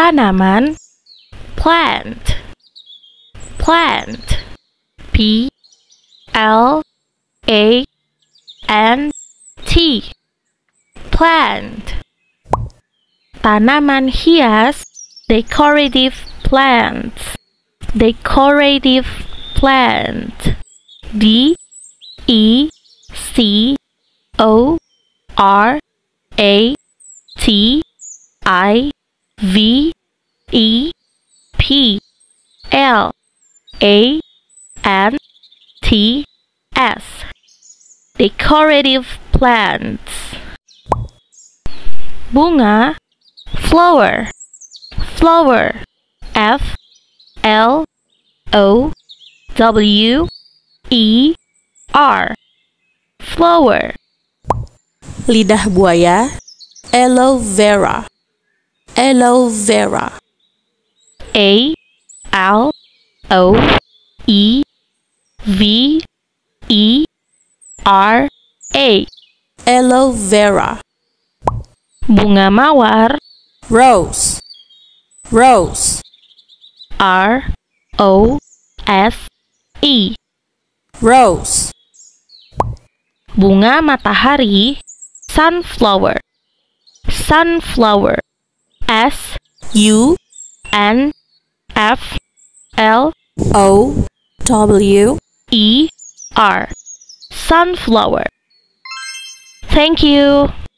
Tanaman. Plant. Plant. P-L-A-N-T. Plant. Tanaman hias. Decorative plants. Decorative plant. D-E-C-O-R-A-T-I-V-E-P-L-A-N-T-S. Decorative plants. Bunga. Flower. Flower. F-L-O-W-E-R. Flower. Lidah buaya. Aloe vera. Aloe vera. A-L-O-E-V-E-R-A. Aloe vera. Bunga mawar. Rose. Rose. R-O-S-E. Rose. Bunga matahari. Sunflower. Sunflower. S-U-N-F-L-O-W-E-R. Sunflower. Thank you.